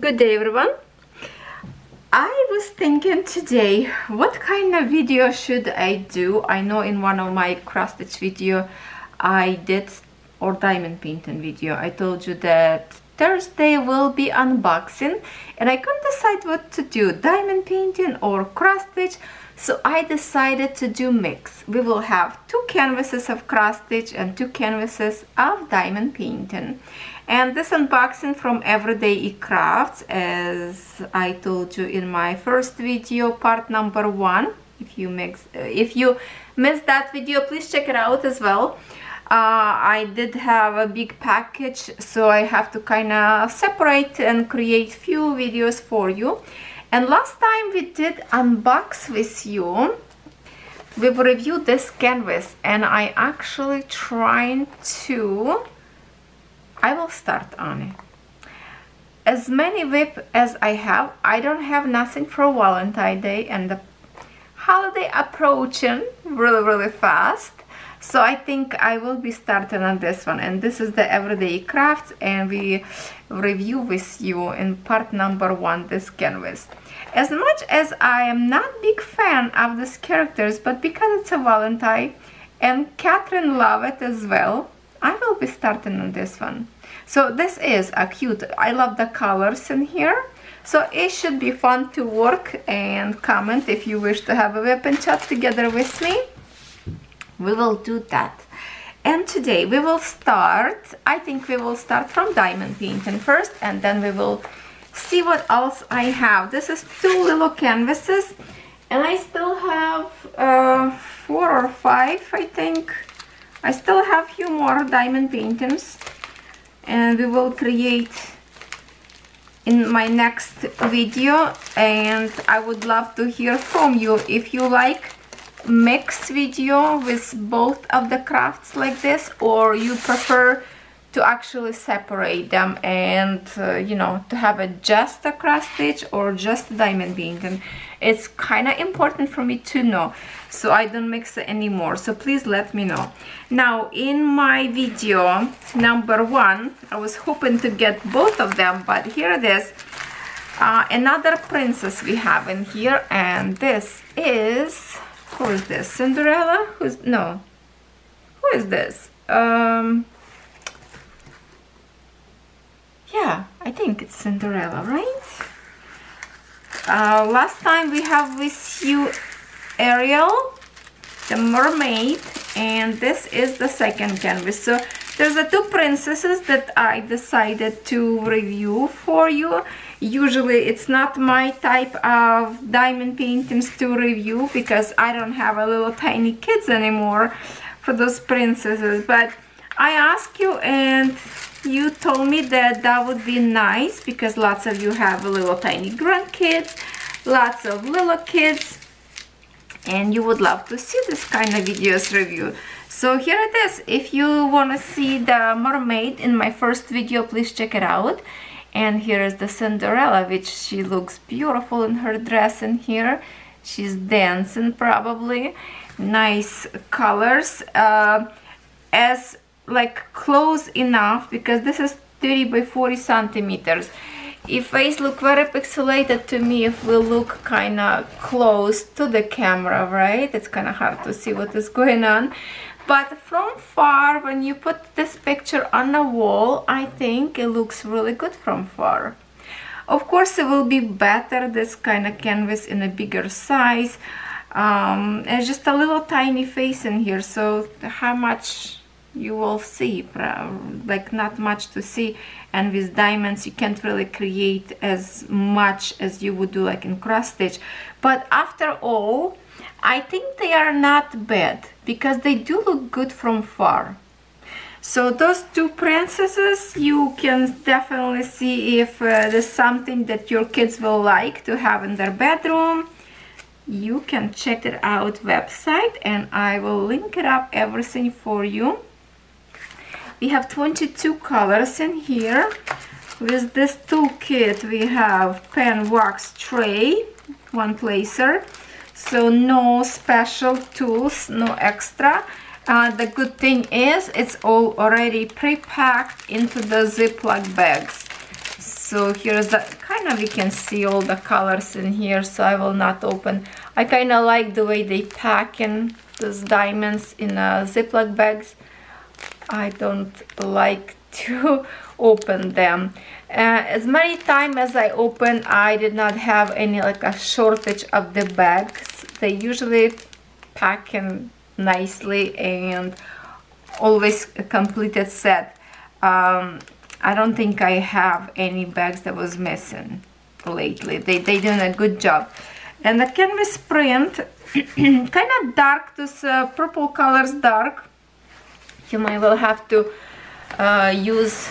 Good day everyone. I was thinking today what kind of video should I do. I know in one of my cross stitch video I did, or diamond painting video, I told you that Thursday will be unboxing, and I can't decide what to do, diamond painting or cross stitch, so I decided to do mix. We will have 2 canvases of cross stitch and 2 canvases of diamond painting. And this unboxing from Everyday E-Crafts, as I told you in my first video, part number 1. If you missed that video, please check it out as well. I did have a big package, so I have to kind of separate and create few videos for you. And last time we did unbox with you, we've reviewed this canvas, and I actually trying to, I will start on it. As many whip as I have, I don't have nothing for Valentine's Day, and the holiday approaching really fast. So I think I will be starting on this one, and this is the Everyday Crafts, and we review with you in part number 1 this canvas. As much as I am not big fan of these characters, but because it's a Valentine and Catherine loves it as well, I will be starting on this one. So this is a cute, I love the colors in here. So it should be fun to work, and comment if you wish to have a whip and chat together with me. We will do that. And today we will start, I think we will start from diamond painting first, and then we will see what else I have. This is 2 little canvases, and I still have 4 or 5, I think. I still have few more diamond paintings, and we will create in my next video, and I would love to hear from you if you like mix video with both of the crafts like this, or you prefer to actually separate them and you know, to have it just a cross stitch or just a diamond painting. It's kind of important for me to know, so I don't mix it anymore. So please let me know. Now in my video number 1, I was hoping to get both of them, but here it is, another princess we have in here, and this is, who is this? Cinderella? Who is this? Yeah, I think it's Cinderella, right? Last time we have with you Ariel, the mermaid, and this is the second canvas. So there's the 2 princesses that I decided to review for you. Usually it's not my type of diamond paintings to review, because I don't have a little tiny kids anymore for those princesses, but I asked you and you told me that that would be nice, because lots of you have little tiny grandkids, lots of little kids, and you would love to see this kind of videos review. So here it is. If you want to see the mermaid in my first video, please check it out. And here is the Cinderella, which she looks beautiful in her dress in here. She's dancing probably. Nice colors. As like close enough, because this is 30 by 40 centimeters. If face look very pixelated to me, if we look kind of close to the camera, right? It's kind of hard to see what is going on. But from far, when you put this picture on the wall, I think it looks really good from far. Of course, it will be better, this kind of canvas in a bigger size. And just a little tiny face in here, so how much you will see, like not much to see. And with diamonds you can't really create as much as you would do like in cross stitch. But after all, I think they are not bad, because they do look good from far. So those 2 princesses, you can definitely see if there's something that your kids will like to have in their bedroom. You can check it out website, and I will link it up everything for you. We have 22 colors in here. With this toolkit we have pen, wax, tray, 1 placer. So no special tools, no extra. The good thing is it's all already pre-packed into the Ziploc bags. So here's the kind of, you can see all the colors in here, so I will not open. I kind of like the way they pack in these diamonds in Ziploc bags. I don't like to open them. As many times as I opened, I did not have any like a shortage of the bags. They usually pack in nicely and always a completed set. I don't think I have any bags that was missing lately. They doing a good job. And the canvas print, kind of dark, this purple color's dark. You might well have to use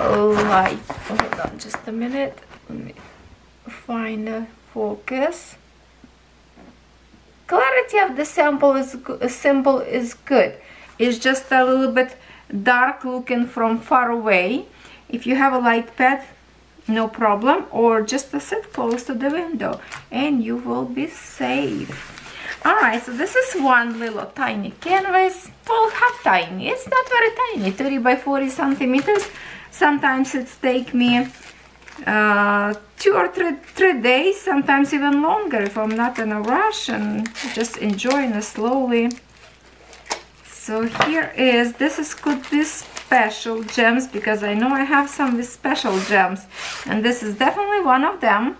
light. Hold on just a minute. Let me find a focus. Clarity of the symbol is good. It's just a little bit dark looking from far away. If you have a light pad, no problem, or just sit close to the window and you will be safe. Alright, so this is one little tiny canvas. Well, half tiny, it's not very tiny, 30 by 40 centimeters. Sometimes it's take me 2 or 3 days, sometimes even longer if I'm not in a rush and just enjoying it slowly. So here is, this could be special gems, because I know I have some special gems, and this is definitely one of them.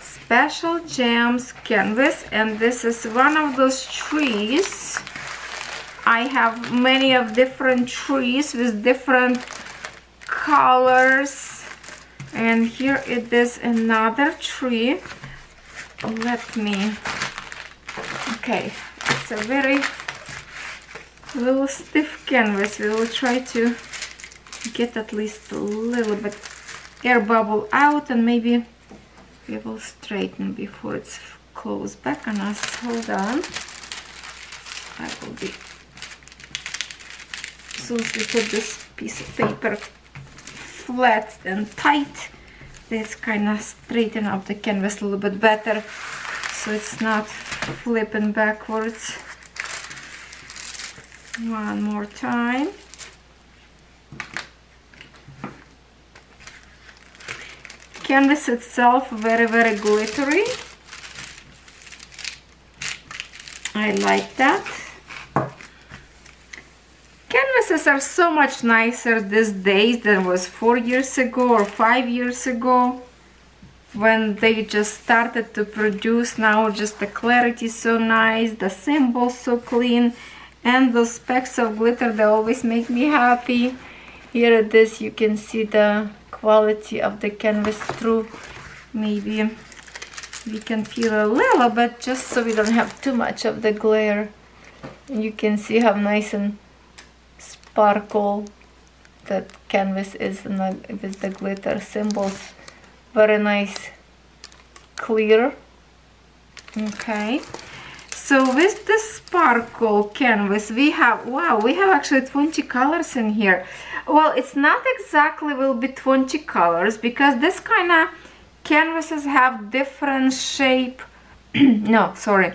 Special gems canvas, and this is one of those trees. I have many of different trees with different colors, and here it is another tree. Let me, okay, it's a very little stiff canvas. We will try to get at least a little bit air bubble out, and maybe we will straighten before it's closed back on us. Hold on. I will be, as soon as we put this piece of paper flat and tight, this kind of straighten up the canvas a little bit better, so it's not flipping backwards. One more time. Canvas itself very, very glittery. I like that. Canvases are so much nicer these days than was 4 years ago or 5 years ago, when they just started to produce. Now just the clarity so nice, the symbols so clean, and those specks of glitter, they always make me happy. Here it is, you can see the quality of the canvas through. Maybe we can peel a little bit just so we don't have too much of the glare. You can see how nice and sparkle that canvas is with the glitter symbols. Very nice, clear. Okay, so with the sparkle canvas we have, wow, we have actually 20 colors in here. Well, it's not exactly will be 20 colors, because this kind of canvases have different shape. No, sorry,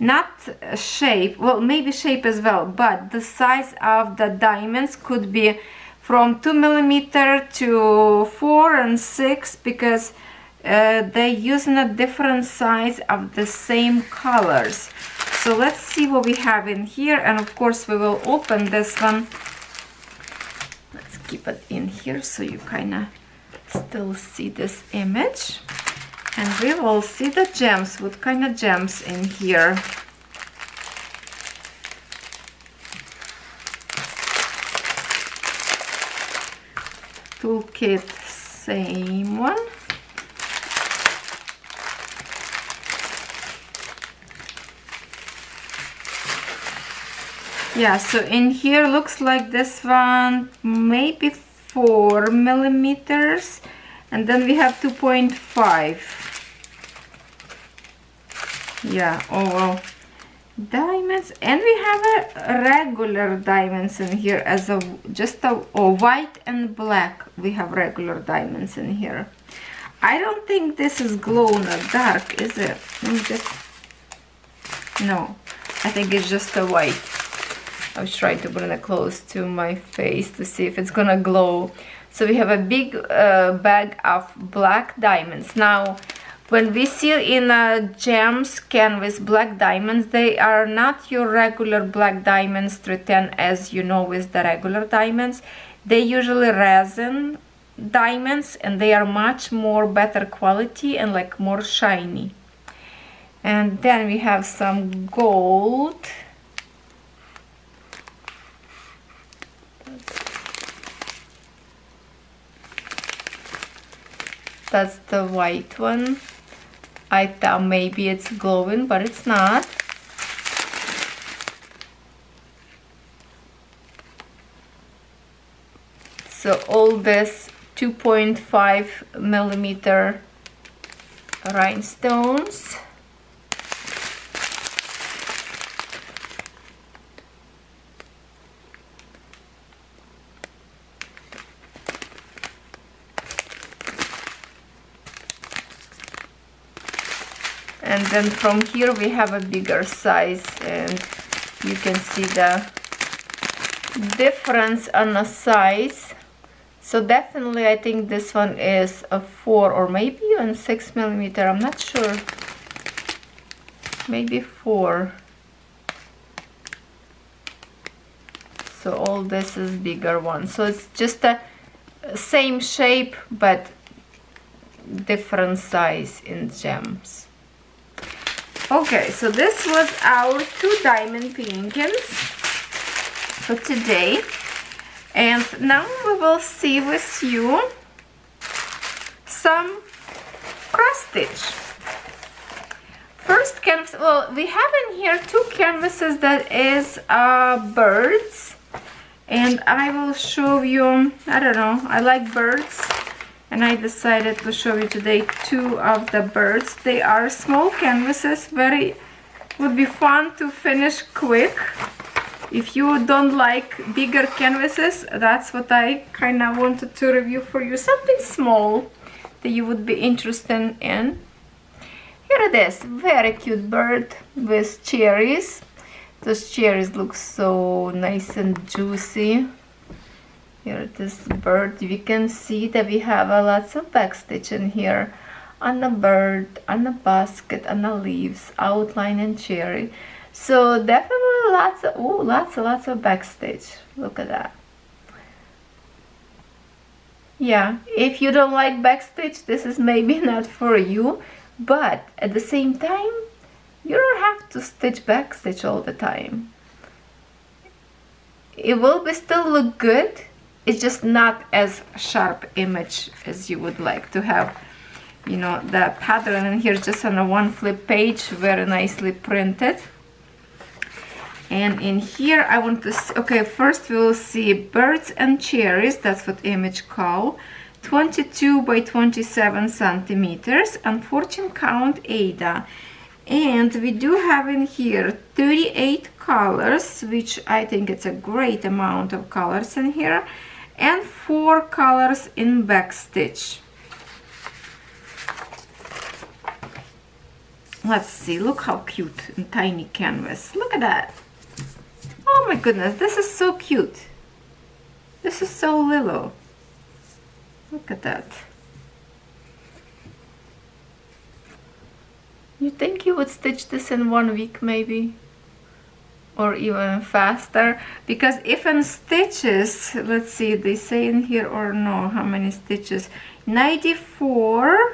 not shape, well, maybe shape as well, but the size of the diamonds could be from 2 millimeter to 4 and 6, because they're using a different size of the same colors. So let's see what we have in here, and of course we will open this one. Let's keep it in here so you kind of still see this image, and we will see the gems, what kind of gems in here. Toolkit, same one. Yeah, so in here looks like this one maybe 4 millimeters, and then we have 2.5. yeah, oval diamonds, and we have a regular diamonds in here as a just a white and black. We have regular diamonds in here. I don't think this is glow in the dark, is it? Just, no, I think it's just a white. I was trying to bring it close to my face to see if it's gonna glow. So we have a big bag of black diamonds. Now, when we seal in a gems can with black diamonds, they are not your regular black diamonds 310 as you know with the regular diamonds. They usually resin diamonds and they are much more better quality and like more shiny. And then we have some gold. That's the white one. I thought maybe it's glowing, but it's not. So all this 2.5mm rhinestones. And then from here we have a bigger size, and you can see the difference on the size. So definitely I think this one is a 4 or maybe even 6mm, I'm not sure. Maybe 4. So all this is bigger one. So it's just the same shape but different size in gems. Okay, so this was our 2 diamond paintings for today, and now we will see with you some cross stitch. First canvas, well, we have in here 2 canvases that is birds, and I will show you, I don't know, I like birds. And I decided to show you today 2 of the birds. They are small canvases, very would be fun to finish quick. If you don't like bigger canvases, that's what I kind of wanted to review for you. Something small that you would be interested in. Here it is, very cute bird with cherries. Those cherries look so nice and juicy. Here this bird, we can see that we have lots of backstitch in here on the bird, on the basket, on the leaves, outline and cherry. So definitely lots of backstitch. Look at that. Yeah, if you don't like backstitch, this is maybe not for you, but at the same time, you don't have to stitch backstitch all the time. It will be still look good. It's just not as sharp image as you would like to have, you know, the pattern in here just on a 1 flip page, very nicely printed. And in here I want to see, okay, first we will see birds and cherries, that's what image call, 22 by 27 centimeters, and 14 count Ada. And we do have in here 38 colors, which I think it's a great amount of colors in here, and 4 colors in backstitch. Let's see, look how cute and tiny canvas. Look at that. Oh my goodness, this is so cute. This is so little. Look at that. You think you would stitch this in 1 week maybe, or even faster, because if in stitches, let's see, they say in here or no, how many stitches, 94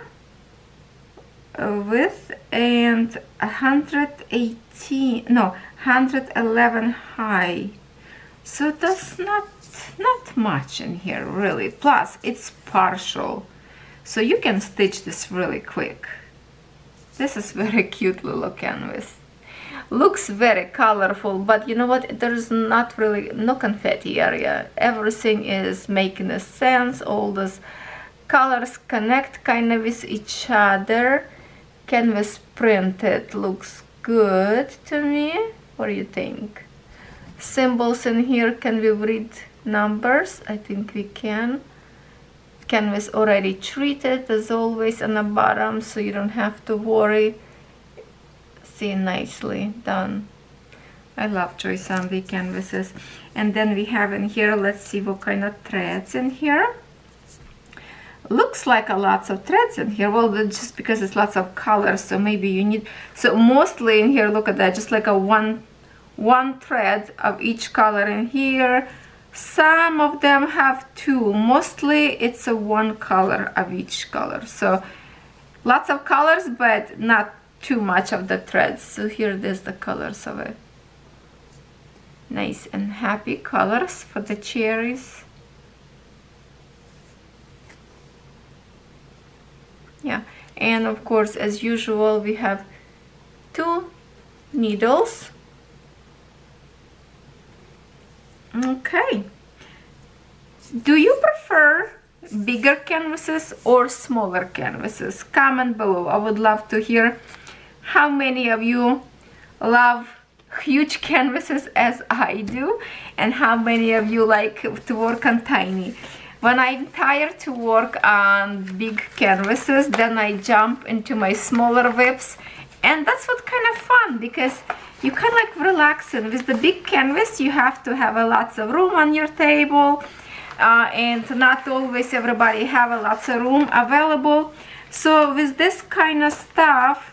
width and 118, no, 111 high. So that's not much in here really, plus it's partial, so you can stitch this really quick. This is very cute little canvas. Looks very colorful, but you know what? There's not really, no confetti area. Everything is making a sense. All those colors connect kind of with each other. Canvas printed looks good to me. What do you think? Symbols in here, can we read numbers? I think we can. Canvas already treated as always on the bottom, so you don't have to worry. See, nicely done. I love Joyce Andy canvases. And then we have in here, let's see what kind of threads in here. Looks like a lots of threads in here. Well, just because it's lots of colors, so maybe you need, so mostly in here, look at that, just like a one thread of each color in here. Some of them have two, mostly it's a one color of each color. So lots of colors, but not too much of the threads. So here there's the colors of it. Nice and happy colors for the cherries. Yeah, and of course, as usual, we have two needles. Okay, do you prefer bigger canvases or smaller canvases? Comment below. I would love to hear how many of you love huge canvases as I do, and how many of you like to work on tiny. When I'm tired to work on big canvases, then I jump into my smaller whips, and that's what kind of fun, because you kind of like relaxing. With the big canvas, you have to have a lots of room on your table, and not always everybody have a lots of room available. So with this kind of stuff,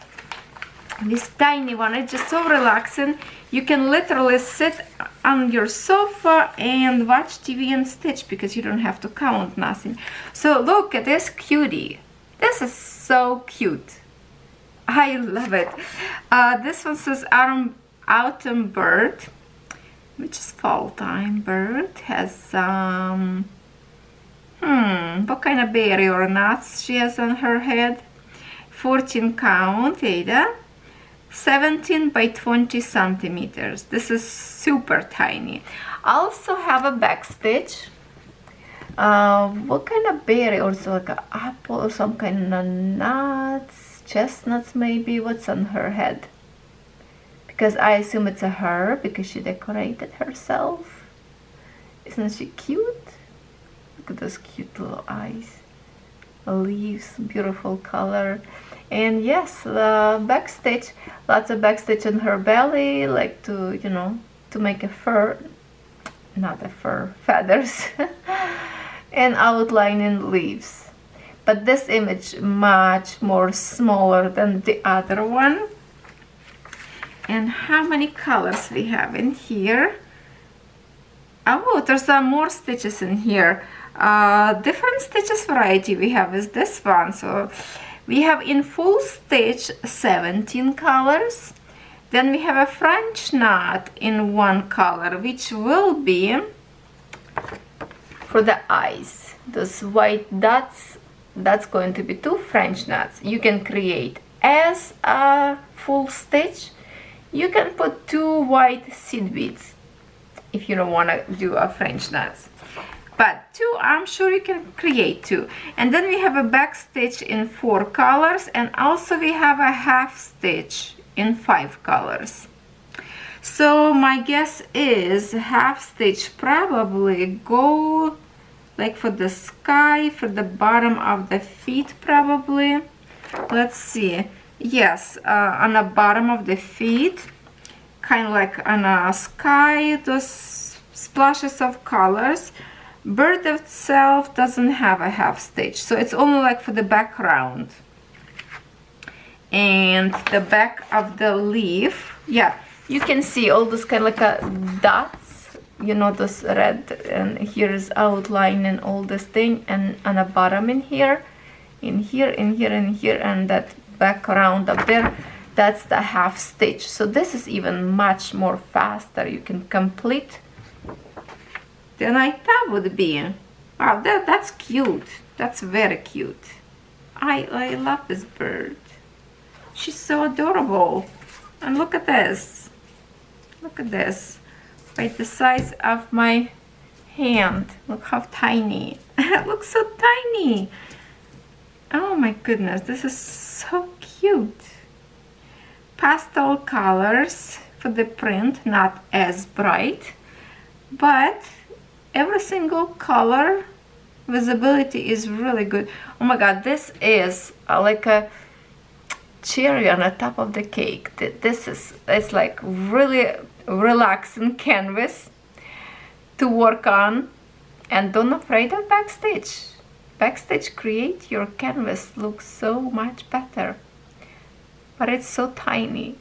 this tiny one, it's just so relaxing. You can literally sit on your sofa and watch TV and stitch, because you don't have to count nothing. So look at this cutie. This is so cute. I love it. This one says Autumn Bird, which is fall time bird. Has some, what kind of berry or nuts she has on her head. 14 count, Ada. 17 by 20 centimeters. This is super tiny. I also have a back stitch. What kind of berry? Also like an apple or some kind of nuts, chestnuts maybe. What's on her head? Because I assume it's a her, because she decorated herself. Isn't she cute? Look at those cute little eyes. Leaves, beautiful color. And yes, the back stitch, lots of back stitch in her belly, like to, you know, to make a fur, not a fur, feathers, and outlining leaves. But this image much more smaller than the other one. And how many colors we have in here? Oh, there's some more stitches in here. Different stitches variety we have is this one. So we have in full stitch 17 colors. Then we have a French knot in one color, which will be for the eyes. Those white dots, that's going to be two French knots. You can create as a full stitch. You can put two white seed beads if you don't want to do a French knot. But two, I'm sure you can create two. And then we have a back stitch in 4 colors, and also we have a half stitch in 5 colors. So my guess is half stitch probably go like for the sky, for the bottom of the feet probably. Let's see. Yes, on the bottom of the feet, kind of like on a sky, those splashes of colors. Bird itself doesn't have a half stitch, so it's only like for the background and the back of the leaf. Yeah, you can see all those kind of like a dots, you know, those red, and here is outline and all this thing, and on the bottom in here, in here, in here, in here, and that background up there, that's the half stitch. So this is even much more faster. You can complete than I thought would be. Wow, that's cute. That's very cute. I love this bird. She's so adorable. And look at this. Look at this. Right the size of my hand. Look how tiny. It looks so tiny. Oh my goodness, this is so cute. Pastel colors for the print, not as bright, but every single color visibility is really good. Oh my god, this is like a cherry on the top of the cake. This is, it's like really relaxing canvas to work on, and don't afraid of backstitch. backstitch, create your canvas looks so much better, but it's so tiny.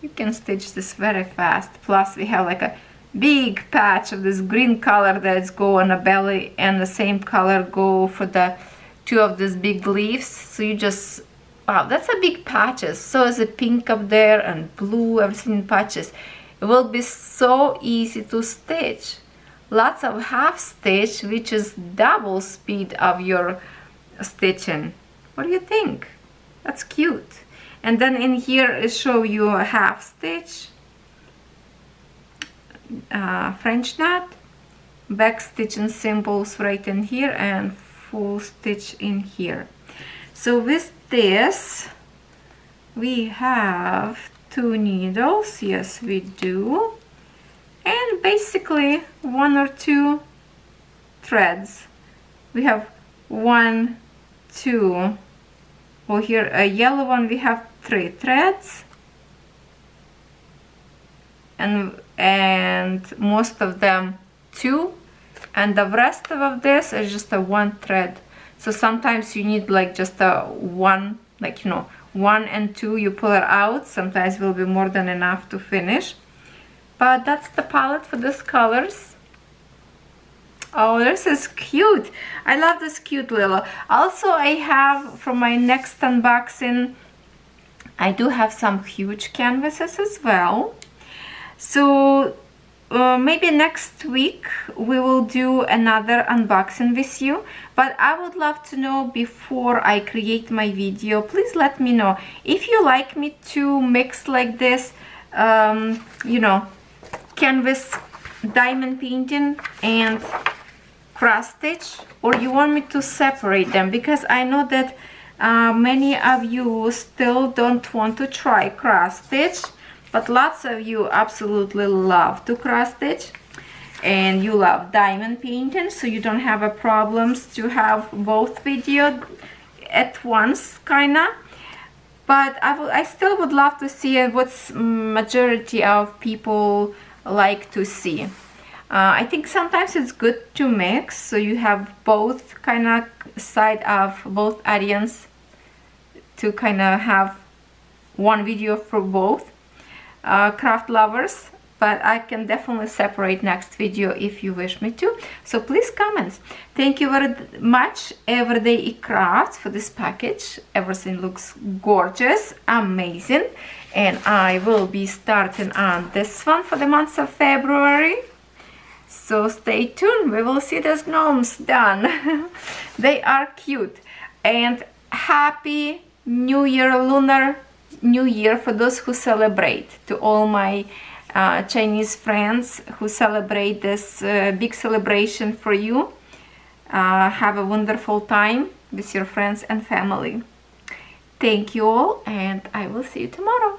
You can stitch this very fast. Plus we have like a big patch of this green color that's go on the belly, and the same color go for the two of these big leaves. So you just, wow, that's a big patches. So is a pink up there and blue, everything in patches. It will be so easy to stitch. Lots of half stitch, which is double speed of your stitching. What do you think? That's cute. And then in here I show you a half stitch, French knot, back stitching symbols right in here, and full stitch in here. So with this we have 2 needles, yes we do, and basically 1 or 2 threads. We have 1, 2, or here a yellow one, we have 3 threads, and most of them 2, and the rest of this is just a 1 thread. So sometimes you need like just a 1, like, you know, 1 and 2, you pull it out, sometimes will be more than enough to finish. But that's the palette for these colors. Oh, this is cute. I love this cute little. Also, I have for my next unboxing, I do have some huge canvases as well. So maybe next week we will do another unboxing with you. But I would love to know before I create my video, please let me know if you like me to mix like this, you know, canvas diamond painting and cross stitch, or you want me to separate them, because I know that many of you still don't want to try cross stitch, but lots of you absolutely love to cross stitch and you love diamond painting, so you don't have a problems to have both video at once, kinda. But I still would love to see what's majority of people like to see. I think sometimes it's good to mix, so you have both kind of side of both audience to kind of have one video for both craft lovers. But I can definitely separate next video if you wish me to. So please comment. Thank you very much, Everyday E-Crafts, for this package. Everything looks gorgeous, amazing. And I will be starting on this one for the month of February. So stay tuned, we will see those gnomes done. They are cute. And happy New Year, Lunar New Year, for those who celebrate. To all my Chinese friends who celebrate this big celebration for you. Have a wonderful time with your friends and family. Thank you all, and I will see you tomorrow.